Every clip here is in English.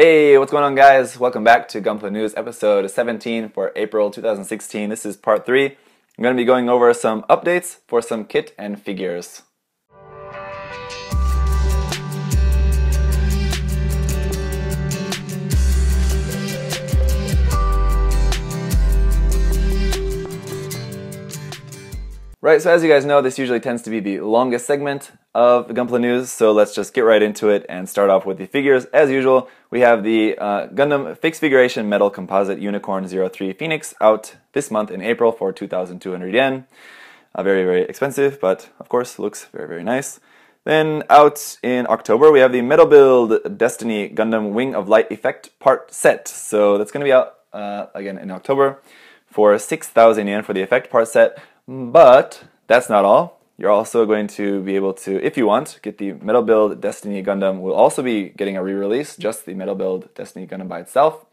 Hey, what's going on, guys? Welcome back to Gunpla News episode 17 for April 2016. This is part 3. I'm going to be going over some updates for some kit and figures. Right, so as you guys know, this usually tends to be the longest segment of Gunpla News, so let's just get right into it and start off with the figures. As usual, we have the Gundam Fixed Figuration Metal Composite Unicorn 03 Phoenix out this month in April for 2,200 yen. Very, very expensive, but of course looks very, very nice. Then out in October, we have the Metal Build Destiny Gundam Wing of Light Effect Part Set. So that's going to be out again in October for 6,000 yen for the Effect Part Set. But that's not all. You're also going to be able to, if you want, get the Metal Build Destiny Gundam. We'll also be getting a re-release, just the Metal Build Destiny Gundam by itself.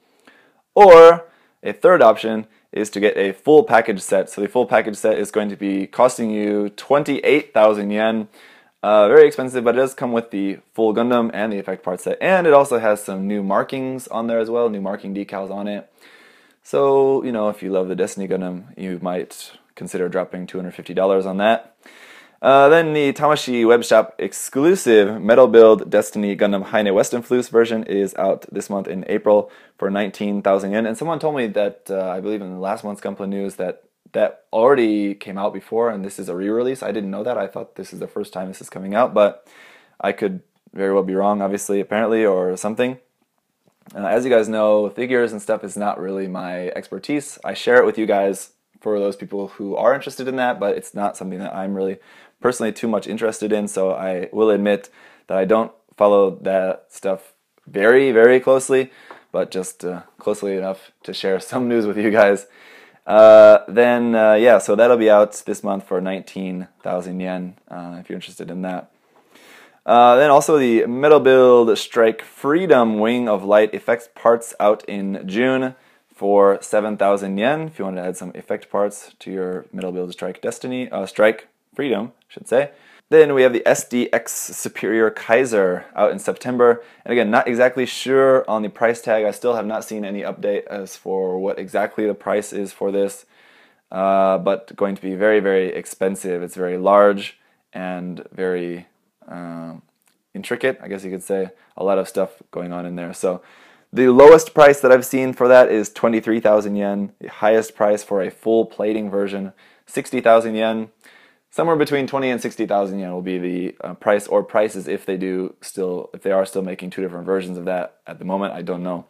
Or a third option is to get a full package set. So the full package set is going to be costing you 28,000 yen. Very expensive, but it does come with the full Gundam and the effect part set. And it also has some new markings on there as well, new marking decals on it. So, you know, if you love the Destiny Gundam, you might consider dropping $250 on that. Then the Tamashi Webshop exclusive Metal Build Destiny Gundam Heine Westenfluss version is out this month in April for 19,000 yen. And someone told me that, I believe in last month's Gunpla News, that already came out before and this is a re-release. I didn't know that. I thought this is the first time this is coming out, but I could very well be wrong, obviously, apparently, or something. As you guys know, figures and stuff is not really my expertise. I share it with you guys for those people who are interested in that, but it's not something that I'm really personally too much interested in, so I will admit that I don't follow that stuff very, very closely, but just closely enough to share some news with you guys. Yeah, so that'll be out this month for 19,000 yen, if you're interested in that. Then also the Metal Build Strike Freedom Wing of Light Effects Parts out in June for 7,000 yen, if you want to add some effect parts to your Metal Build Strike Destiny, Strike Freedom, I should say. Then we have the SDX Superior Kaiser out in September, and again, not exactly sure on the price tag. I still have not seen any update as for what exactly the price is for this, but going to be very, very expensive. It's very large and very intricate, I guess you could say. A lot of stuff going on in there, so the lowest price that I've seen for that is 23,000 yen. The highest price for a full plating version, 60,000 yen. Somewhere between 20 and 60,000 yen will be the price, or prices if they do still, if they are still making two different versions of that at the moment. I don't know.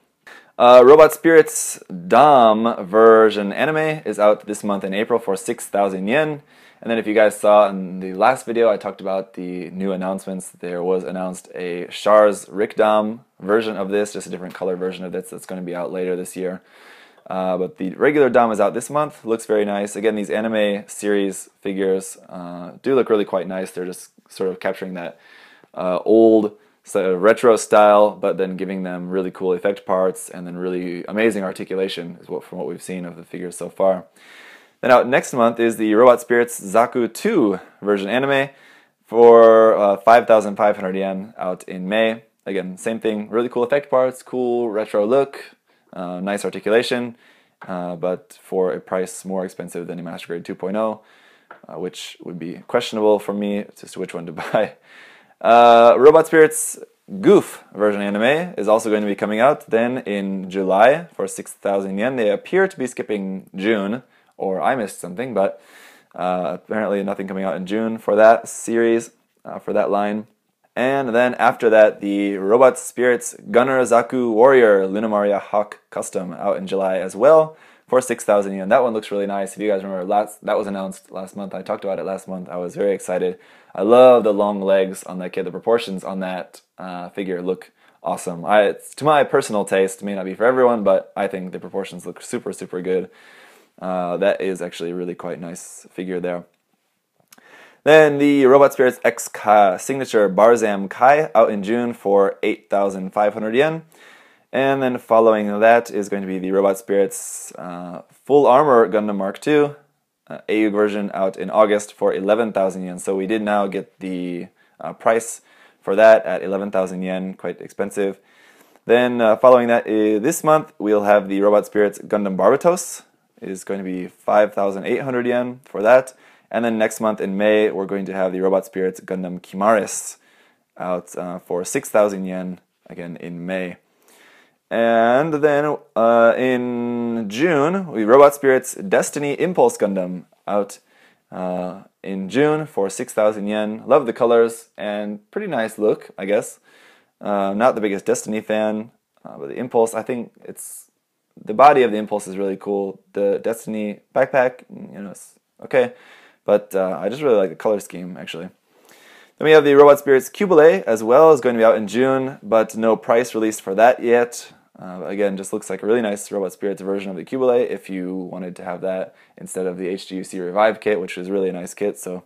Robot Spirits Dom version anime is out this month in April for 6,000 yen. And then if you guys saw in the last video, I talked about the new announcements. There was announced a Char's Rick Dom version of this, just a different color version of this that's going to be out later this year. But the regular Dom is out this month, looks very nice. Again, these anime series figures do look really quite nice. They're just sort of capturing that old sort of retro style, but then giving them really cool effect parts and then really amazing articulation is what, from what we've seen of the figures so far. Then out next month is the Robot Spirits Zaku 2 version anime for 5,500 yen out in May. Again, same thing, really cool effect parts, cool retro look, nice articulation, but for a price more expensive than the Master Grade 2.0, which would be questionable for me as to which one to buy. Robot Spirits Goof version anime is also going to be coming out then in July for 6,000 yen. They appear to be skipping June, or I missed something, but apparently nothing coming out in June for that series, for that line. And then after that, the Robot Spirits Gunner Zaku Warrior Lunamaria Hawk Custom out in July as well for 6,000 yen. That one looks really nice. If you guys remember, that was announced last month. I talked about it last month. I was very excited. I love the long legs on that kid. The proportions on that figure look awesome. It's to my personal taste. It may not be for everyone, but I think the proportions look super, super good. That is actually a really quite nice figure there. Then the Robot Spirits X-Ka Signature Barzam Kai out in June for 8,500 yen. And then following that is going to be the Robot Spirits Full Armor Gundam Mark II AU version out in August for 11,000 yen. So we did now get the price for that at 11,000 yen, quite expensive. Then following that, this month, we'll have the Robot Spirits Gundam Barbatos. It is going to be 5,800 yen for that. And then next month in May, we're going to have the Robot Spirits Gundam Kimaris out for 6,000 yen, again in May. And then in June, we Robot Spirits Destiny Impulse Gundam out in June for 6,000 yen. Love the colors and pretty nice look, I guess. Not the biggest Destiny fan, but the Impulse, I think it's, the body of the Impulse is really cool. The Destiny backpack, you know, it's okay, but I just really like the color scheme, actually. Then we have the Robot Spirits Kubelet as well, is going to be out in June, but no price released for that yet. Again, just looks like a really nice Robot Spirits version of the Kubelet if you wanted to have that instead of the HGUC Revive kit, which is really a nice kit, so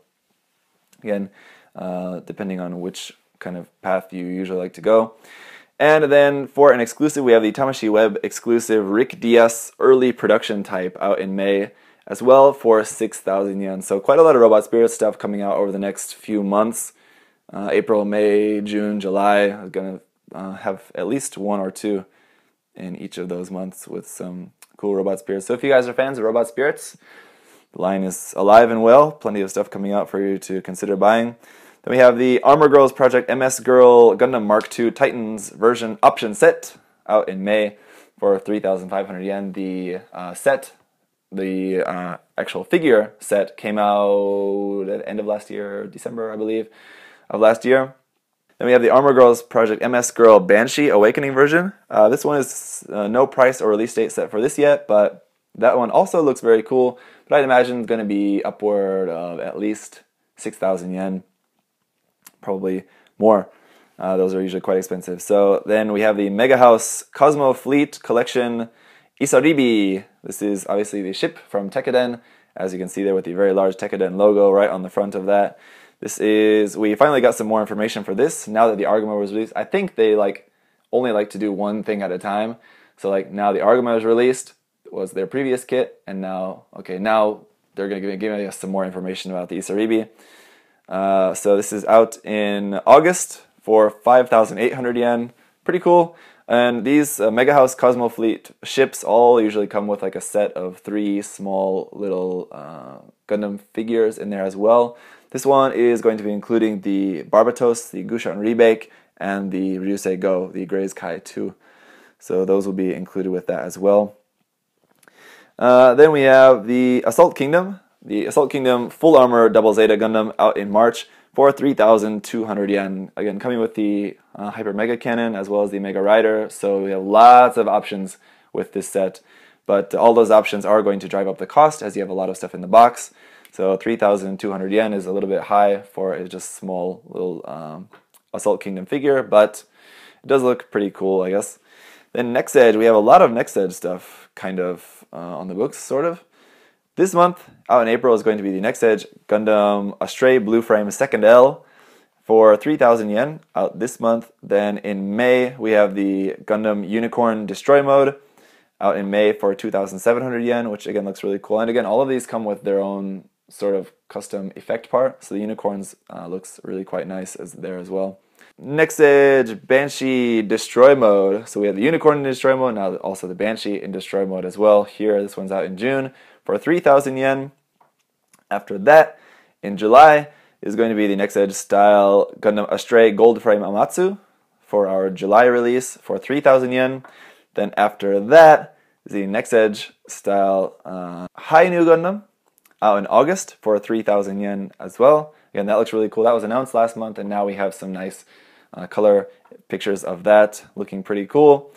again, depending on which kind of path you usually like to go. And then for an exclusive, we have the Tamashi Web exclusive Rick Dias early production type out in May as well for 6,000 yen. So quite a lot of Robot Spirits stuff coming out over the next few months. April, May, June, July. I'm going to have at least one or two in each of those months with some cool Robot Spirits. So if you guys are fans of Robot Spirits, the line is alive and well. Plenty of stuff coming out for you to consider buying. Then we have the Armor Girls Project MS Girl Gundam Mark II Titans version option set out in May for 3,500 yen. The set, the actual figure set came out at the end of last year, December I believe, of last year. Then we have the Armor Girls Project MS Girl Banshee Awakening version. This one is no price or release date set for this yet, but that one also looks very cool. But I'd imagine it's going to be upward of at least 6,000 yen. Probably more. Those are usually quite expensive. So then we have the Mega House Cosmo Fleet Collection Isaribi. This is obviously the ship from Tekkadan, as you can see there with the very large Tekkadan logo right on the front of that. This is, we finally got some more information for this now that the Argama was released. I think they only like to do one thing at a time. So now the Argama was released, was their previous kit, and now, okay, now they're going to give us some more information about the Isaribi. So this is out in August for 5,800 yen. Pretty cool. And these Mega House Cosmo Fleet ships all usually come with like a set of three small little Gundam figures in there as well. This one is going to be including the Barbatos, the Gushan Rebake, and the Ryusei Go, the Grey's Kai 2. So those will be included with that as well. Then we have the Assault Kingdom. The Assault Kingdom Full Armor Double Zeta Gundam out in March for 3,200 yen. Again, coming with the Hyper Mega Cannon as well as the Mega Rider, so we have lots of options with this set. But all those options are going to drive up the cost as you have a lot of stuff in the box. So 3,200 yen is a little bit high for a just small little Assault Kingdom figure, but it does look pretty cool, I guess. Then Next Edge, we have a lot of Next Edge stuff kind of on the books, sort of. This month, out in April, is going to be the Next Edge Gundam Astray Blue Frame 2nd L for 3,000 yen out this month. Then in May, we have the Gundam Unicorn Destroy Mode out in May for 2,700 yen, which again looks really cool. And again, all of these come with their own sort of custom effect part, so the Unicorns looks really quite nice as there as well. Next Edge Banshee Destroy Mode. So we have the Unicorn in Destroy Mode, now also the Banshee in Destroy Mode as well. Here, this one's out in June for 3,000 yen. After that, in July, is going to be the Next Edge Style Gundam Astray Gold Frame Amatsu for our July release for 3,000 yen. Then after that, the Next Edge Style Heine Gundam out in August for 3,000 yen as well. Again, that looks really cool. That was announced last month, and now we have some nice color pictures of that, looking pretty cool.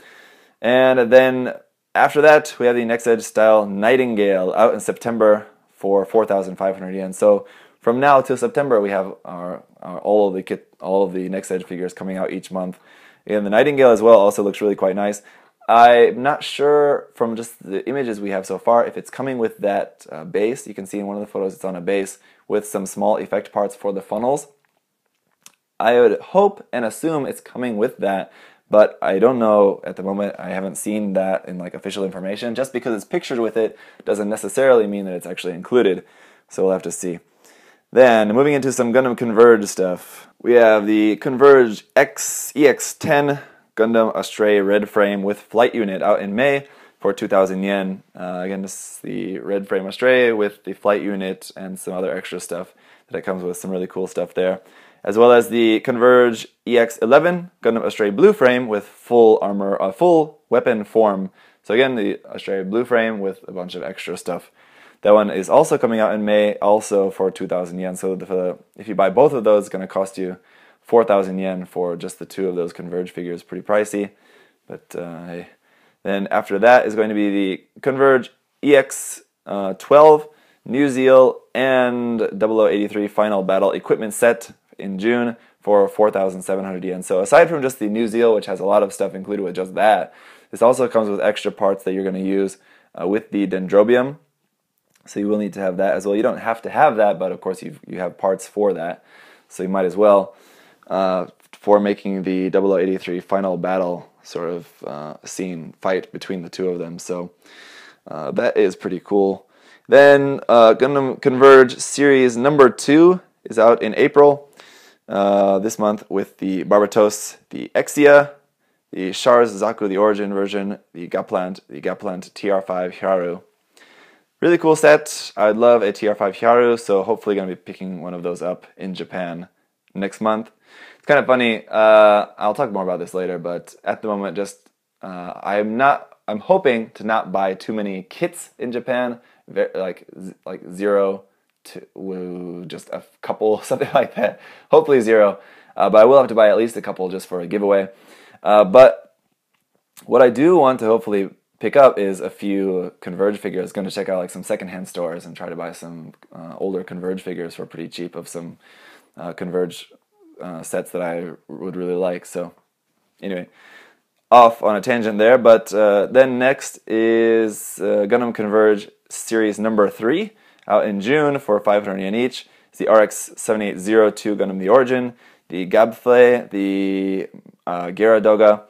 And then after that, we have the Next Edge Style Nightingale out in September for 4,500 yen. So from now till September, we have all of the Next Edge figures coming out each month. And the Nightingale as well also looks really quite nice. I'm not sure from just the images we have so far if it's coming with that base. You can see in one of the photos it's on a base with some small effect parts for the funnels. I would hope and assume it's coming with that, but I don't know at the moment. I haven't seen that in like official information. Just because it's pictured with it doesn't necessarily mean that it's actually included, so we'll have to see. Then, moving into some Gundam Converge stuff. We have the Converge X EX10 Gundam Astray Red Frame with Flight Unit out in May for 2,000 yen. Again, this is the Red Frame Astray with the Flight Unit and some other extra stuff that it comes with, some really cool stuff there. As well as the Converge EX11 Gundam Astray Blue Frame with full armor, full weapon form. So again, the Astray Blue Frame with a bunch of extra stuff. That one is also coming out in May, also for 2,000 yen. So if you buy both of those, it's going to cost you 4,000 yen for just the two of those Converge figures. Pretty pricey. But hey. Then after that is going to be the Converge EX12, New Zeal, and 0083 Final Battle Equipment Set in June for 4,700 yen. So aside from just the New Zeal, which has a lot of stuff included with just that, this also comes with extra parts that you're going to use with the Dendrobium. So you will need to have that as well. You don't have to have that, but of course you have parts for that. So you might as well for making the 0083 final battle sort of scene fight between the two of them. So that is pretty cool. Then Gundam Converge Series number 2 is out in April this month with the Barbatos, the Exia, the Char's Zaku, the Origin version, the Gaplant TR5 Hyaru. Really cool set. I'd love a TR5 Hyaru, so hopefully going to be picking one of those up in Japan next month. It's kind of funny, I'll talk more about this later, but at the moment just, I'm hoping to not buy too many kits in Japan, like zero to just a couple, something like that. Hopefully zero, but I will have to buy at least a couple just for a giveaway. But what I do want to hopefully pick up is a few Converge figures. Going to check out like some secondhand stores and try to buy some older Converge figures for pretty cheap of some Converge sets that I would really like. So anyway, off on a tangent there, but then next is Gundam Converge Series number 3 out in June for 500 yen each. It's the RX-7802 Gundam The Origin, the Gabfle, the Garadoga,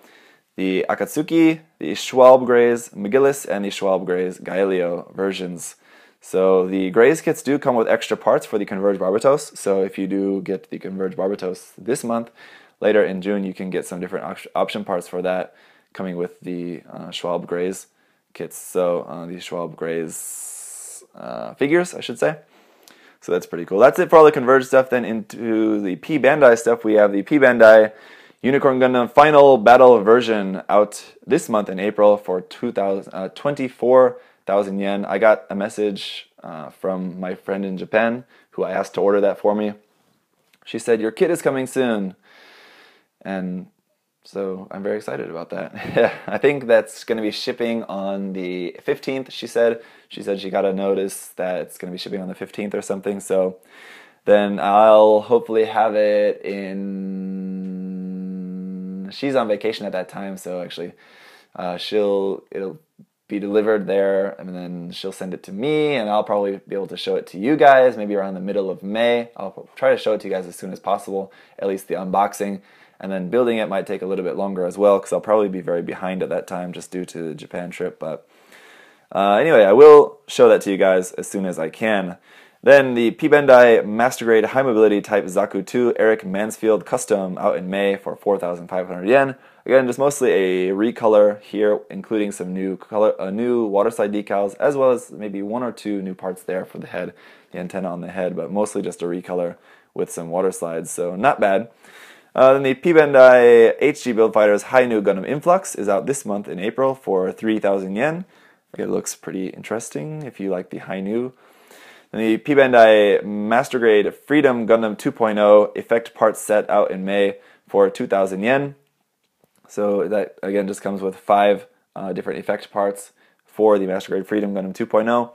the Akatsuki, the Schwalb Grays Megillus, and the Schwalb Grays Gaelio versions. So the Grays kits do come with extra parts for the Converge Barbatos, so if you do get the Converge Barbatos this month, later in June you can get some different option parts for that coming with the Schwalb Grays kits, so the Schwalb Grays figures, I should say. So that's pretty cool. That's it for all the Converge stuff. Then into the P-Bandai stuff, we have the P-Bandai Unicorn Gundam Final Battle version out this month in April for 24,000 yen. I got a message from my friend in Japan who I asked to order that for me. She said, "Your kit is coming soon." And so I'm very excited about that. I think that's going to be shipping on the 15th, she said. She said she got a notice that it's going to be shipping on the 15th or something. So then I'll hopefully have it in... She's on vacation at that time, so actually it'll be delivered there, and then she'll send it to me, and I'll probably be able to show it to you guys maybe around the middle of May. I'll try to show it to you guys as soon as possible, at least the unboxing, and then building it might take a little bit longer as well, because I'll probably be very behind at that time just due to the Japan trip, but anyway, I will show that to you guys as soon as I can. Then the P-Bandai Master Grade High Mobility Type Zaku 2 Eric Mansfield Custom out in May for 4,500 yen. Again, just mostly a recolor here, including some new color, new waterside decals, as well as maybe one or two new parts there for the head, the antenna on the head, but mostly just a recolor with some waterslides, so not bad. Then the P-Bandai HG Build Fighters High New Gundam Influx is out this month in April for 3,000 yen. It looks pretty interesting if you like the High New. And the P-Bandai Master Grade Freedom Gundam 2.0 Effect Parts Set out in May for 2,000 yen. So that, again, just comes with 5 different effect parts for the Master Grade Freedom Gundam 2.0.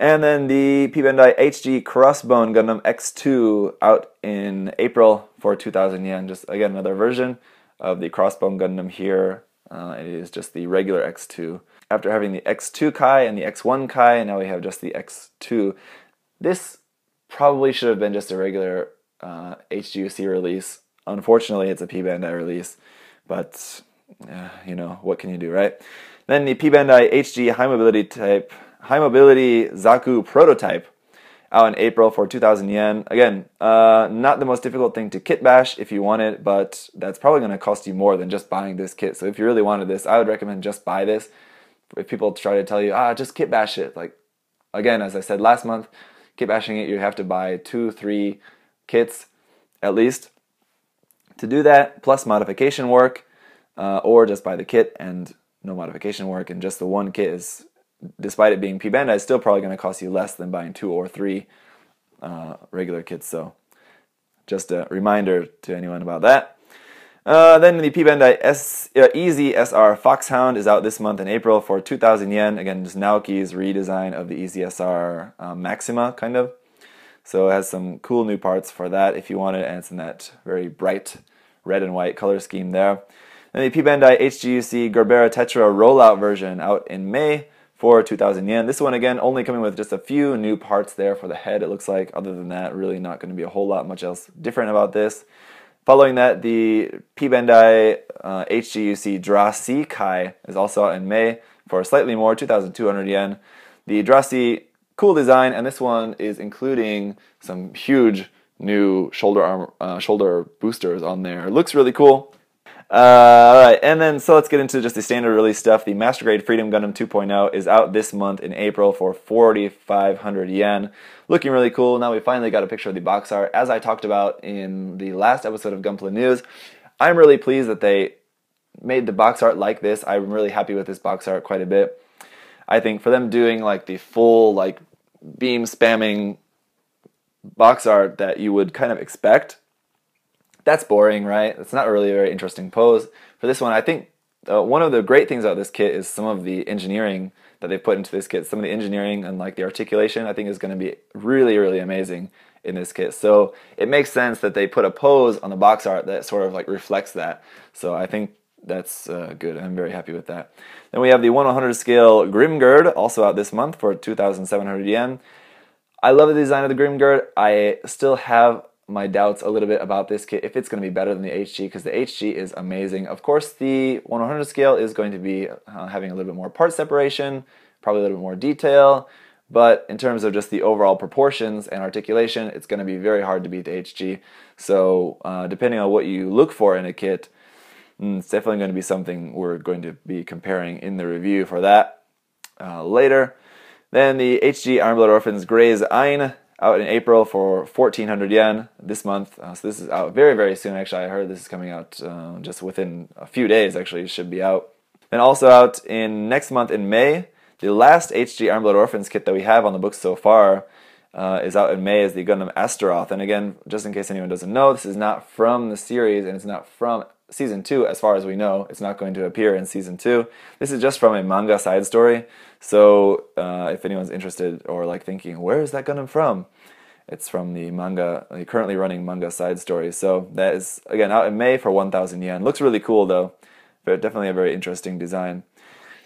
And then the P-Bandai HG Crossbone Gundam X2 out in April for 2,000 yen. Just, again, another version of the Crossbone Gundam here. It is just the regular X2. After having the X2 Kai and the X1 Kai, and now we have just the X2. This probably should have been just a regular HGUC release. Unfortunately, it's a P-Bandai release, but you know, what can you do, right? Then the P-Bandai HG High Mobility Zaku Prototype out in April for 2,000 yen. Again, not the most difficult thing to kit bash if you want it, but that's probably going to cost you more than just buying this kit. So if you really wanted this, I would recommend just buy this. If people try to tell you, just kit bash it. Like, again, as I said last month, kit bashing it, you have to buy 2-3 kits at least to do that, plus modification work, or just buy the kit and no modification work, and just the one kit is, despite it being P-Bandai, it's still probably going to cost you less than buying 2 or 3 regular kits. So just a reminder to anyone about that. Then the P-Bandai Easy SR Foxhound is out this month in April for 2,000 yen. Again, just Naoki's redesign of the Easy SR Maxima, kind of. So it has some cool new parts for that if you want it, and it's in that very bright red and white color scheme there. And the P-Bandai HGUC Gerbera Tetra rollout version out in May for 2,000 yen. This one, again, only coming with just a few new parts there for the head, it looks like. Other than that, really not going to be a whole lot much else different about this. Following that, the P-Bandai HGUC Drasi Kai is also out in May for slightly more, 2,200 yen. The Drasi, cool design, and this one is including some huge new shoulder boosters on there. Looks really cool. Alright, and then so let's get into just the standard release stuff. The Master Grade Freedom Gundam 2.0 is out this month in April for 4,500 yen. Looking really cool. Now we finally got a picture of the box art. As I talked about in the last episode of Gunpla News, I'm really pleased that they made the box art like this. I'm really happy with this box art quite a bit. I think for them doing like the full like beam spamming box art that you would kind of expect, that's boring, right? It's not really a very interesting pose. For this one, I think one of the great things about this kit is some of the engineering that they've put into this kit. Some of the engineering and like the articulation, I think, is going to be really, really amazing in this kit. So it makes sense that they put a pose on the box art that sort of like reflects that. So I think that's good. I'm very happy with that. Then we have the 1/100 scale Grimgird, also out this month for 2,700 yen. I love the design of the Grimgird. I still have my doubts a little bit about this kit, if it's going to be better than the HG, because the HG is amazing. Of course, the 1/100 scale is going to be having a little bit more part separation, probably a little bit more detail, but in terms of just the overall proportions and articulation, it's going to be very hard to beat the HG. So depending on what you look for in a kit, it's definitely going to be something we're going to be comparing in the review for that later. Then the HG Armblood Orphans Grey's Ein, out in April for 1,400 yen this month. So this is out very, very soon, actually. I heard this is coming out just within a few days, actually. It should be out. And also out in next month in May, the last HG Armblood Orphans kit that we have on the books so far is out in May, is the Gundam Astaroth. And again, just in case anyone doesn't know, this is not from the series, and it's not from Season 2, as far as we know. It's not going to appear in Season 2. This is just from a manga side story, so if anyone's interested or like thinking, where is that Gundam from? It's from the manga, the currently running manga side story. So that is, again, out in May for 1,000 yen. Looks really cool, though. But definitely a very interesting design.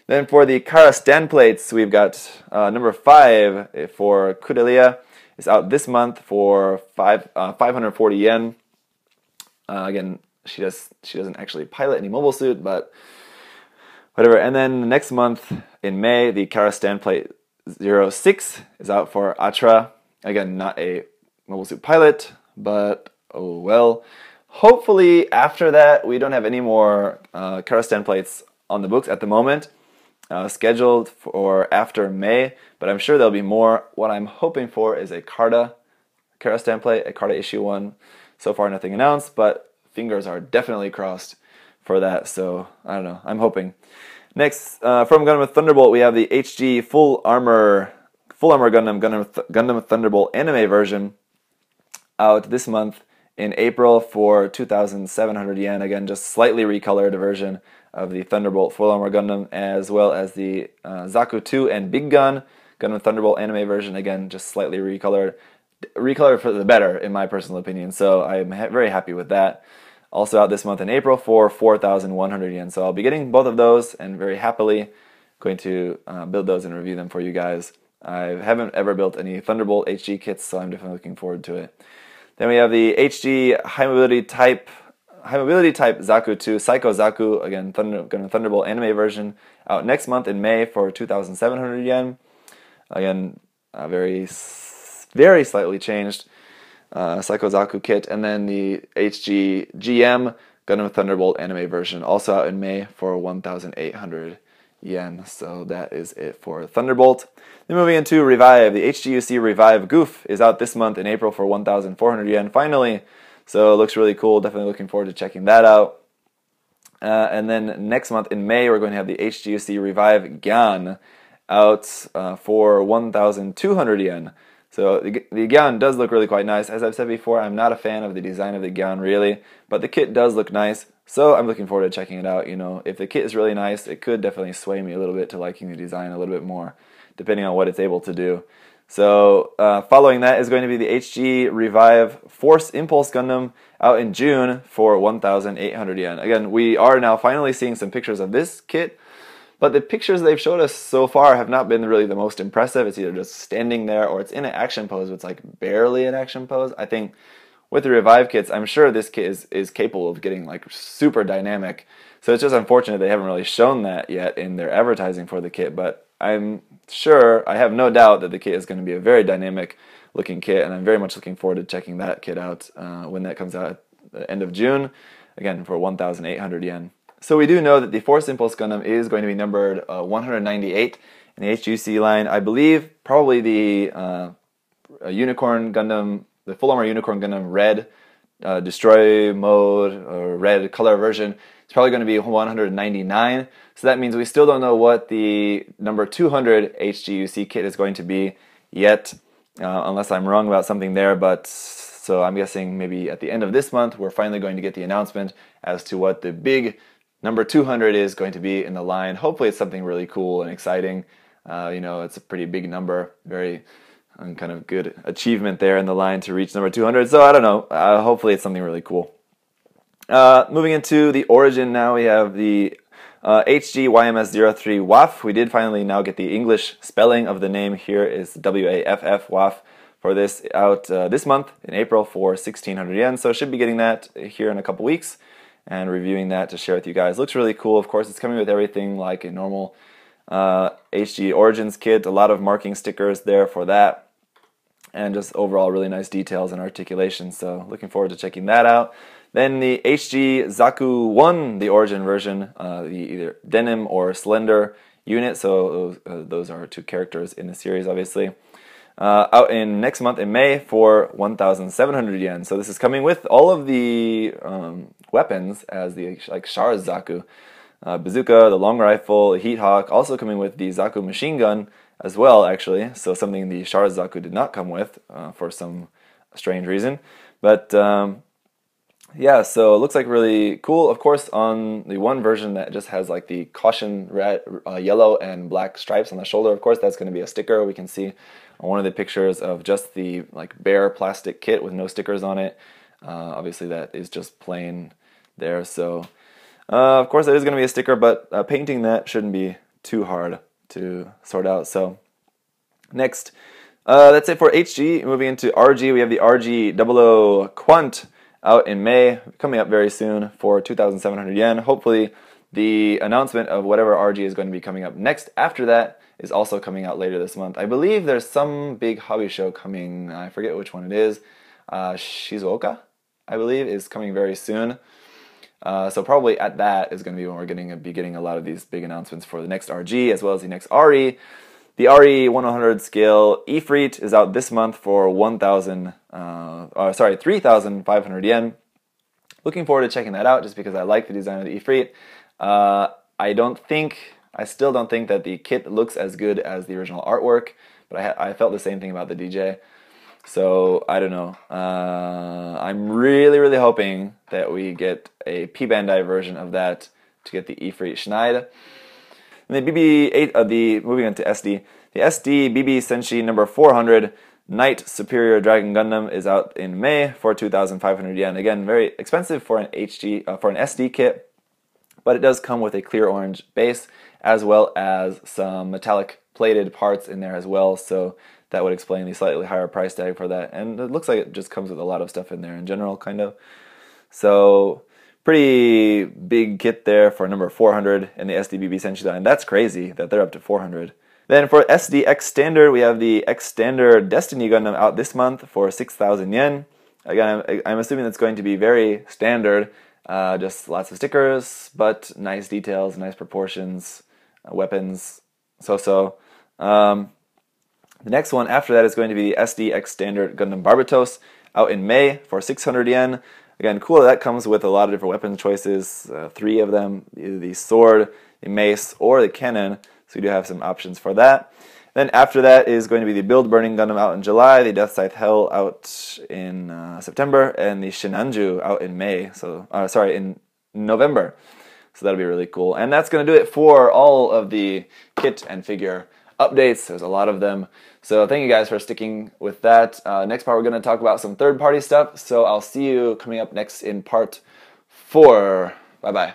Then for the Kara stand plates, we've got number 5 for Kudelia. It's out this month for 540 yen. Again, she doesn't actually pilot any mobile suit, but whatever. And then next month in May, the Kara Standplate 06 is out for Atra. Again, not a mobile suit pilot, but oh well. Hopefully after that, we don't have any more Kara Standplates on the books at the moment, scheduled for after May, but I'm sure there'll be more. What I'm hoping for is a Kara Standplate, a Kara issue 1. So far, nothing announced, but fingers are definitely crossed for that, so I don't know. I'm hoping. Next, from Gundam Thunderbolt, we have the HG Full Armor Gundam Thunderbolt anime version out this month in April for 2,700 yen. Again, just slightly recolored version of the Thunderbolt Full Armor Gundam, as well as the Zaku 2 and Big Gun Gundam Thunderbolt anime version. Again, just slightly recolored for the better, in my personal opinion. So I'm very happy with that. Also out this month in April for 4,100 yen. So I'll be getting both of those, and very happily going to build those and review them for you guys. I haven't ever built any Thunderbolt HG kits, so I'm definitely looking forward to it. Then we have the HG High Mobility Type Zaku 2 Psycho Zaku, again Thunderbolt anime version, out next month in May for 2,700 yen. Again, very very slightly changed Psychozaku kit, and then the HGGM Gundam Thunderbolt anime version, also out in May for 1,800 yen. So that is it for Thunderbolt. Then moving into Revive, the HGUC Revive Goof is out this month in April for 1,400 yen finally. So it looks really cool, definitely looking forward to checking that out. And then next month in May, we're going to have the HGUC Revive Gyan out for 1,200 yen. So the Gyan does look really quite nice. As I've said before, I'm not a fan of the design of the Gyan really, but the kit does look nice, so I'm looking forward to checking it out. You know, if the kit is really nice, it could definitely sway me a little bit to liking the design a little bit more, depending on what it's able to do. So following that is going to be the HG Revive Force Impulse Gundam out in June for 1,800 yen. Again, we are now finally seeing some pictures of this kit, but the pictures they've showed us so far have not been really the most impressive. It's either just standing there or it's in an action pose, but it's like barely an action pose. I think with the Revive kits, I'm sure this kit is capable of getting like super dynamic. So it's just unfortunate they haven't really shown that yet in their advertising for the kit, but I'm sure, I have no doubt that the kit is going to be a very dynamic looking kit, and I'm very much looking forward to checking that kit out when that comes out at the end of June, again for 1,800 yen. So we do know that the Force Impulse Gundam is going to be numbered 198 in the HGUC line. I believe probably the Unicorn Gundam, the Full Armor Unicorn Gundam Red Destroy Mode or Red Color version is probably going to be 199. So that means we still don't know what the number 200 HGUC kit is going to be yet, unless I'm wrong about something there, but so I'm guessing maybe at the end of this month we're finally going to get the announcement as to what the big number 200 is going to be in the line. Hopefully it's something really cool and exciting. You know, it's a pretty big number, very kind of good achievement there in the line to reach number 200. So I don't know, hopefully it's something really cool. Moving into the Origin now, we have the HGYMS03 WAF. We did finally now get the English spelling of the name. Here is WAFF WAF for this out this month in April for 1,600 yen. So should be getting that here in a couple weeks and reviewing that to share with you guys. Looks really cool. Of course, it's coming with everything like a normal HG Origins kit. A lot of marking stickers there for that, and just overall really nice details and articulation. So looking forward to checking that out. Then the HG Zaku 1, the Origin version, the either Denim or Slender unit. So those are two characters in the series, obviously. Out in next month in May for 1,700 yen. So this is coming with all of the weapons as the like Char's Zaku, bazooka, the long rifle, the heat hawk, also coming with the Zaku machine gun as well, actually. So something the Char's Zaku did not come with for some strange reason. But yeah, so it looks like really cool. Of course, on the one version that just has like the caution red, yellow and black stripes on the shoulder, of course that's going to be a sticker. We can see on one of the pictures of just the like bare plastic kit with no stickers on it. Obviously that is just plain there, so of course that is going to be a sticker, but painting that shouldn't be too hard to sort out. So next, that's it for HG. Moving into RG, we have the RG00 Quant out in May, coming up very soon for 2,700 yen. Hopefully the announcement of whatever RG is going to be coming up next after that is also coming out later this month. I believe there's some big hobby show coming, I forget which one it is, Shizuoka, I believe, is coming very soon. So probably at that is going to be when we're getting a lot of these big announcements for the next RG as well as the next RE. The RE 100 scale Ifrit is out this month for 3,500 yen. Looking forward to checking that out just because I like the design of the Ifrit. I still don't think that the kit looks as good as the original artwork, but I felt the same thing about the DJ. So, I don't know. I'm really, really hoping that we get a P-Bandai version of that to get the Ifrit Schneid. And the BB8 of the, moving on to SD, the SD BB Senshi number 400 Knight Superior Dragon Gundam is out in May for 2,500 yen. Again, very expensive for an SD kit, but it does come with a clear orange base as well as some metallic plated parts in there as well. So that would explain the slightly higher price tag for that, and it looks like it just comes with a lot of stuff in there in general, kind of. So pretty big kit there for number 400 in the SDBB Senshi line. That's crazy that they're up to 400. Then for SDX Standard, we have the X Standard Destiny Gundam out this month for 6,000 yen. Again, I'm assuming that's going to be very standard, just lots of stickers, but nice details, nice proportions, weapons, so-so. The next one after that is going to be the SDX Standard Gundam Barbatos out in May for 600 yen. Again, cool, that comes with a lot of different weapon choices, three of them, either the sword, the mace, or the cannon, so we do have some options for that. Then after that is going to be the Build Burning Gundam out in July, the Death Scythe Hell out in September, and the Shinanju out in May. So, sorry, in November. So that'll be really cool. And that's going to do it for all of the kit and figure updates. There's a lot of them. So thank you guys for sticking with that. Next part, we're going to talk about some third-party stuff. So I'll see you coming up next in part 4. Bye-bye.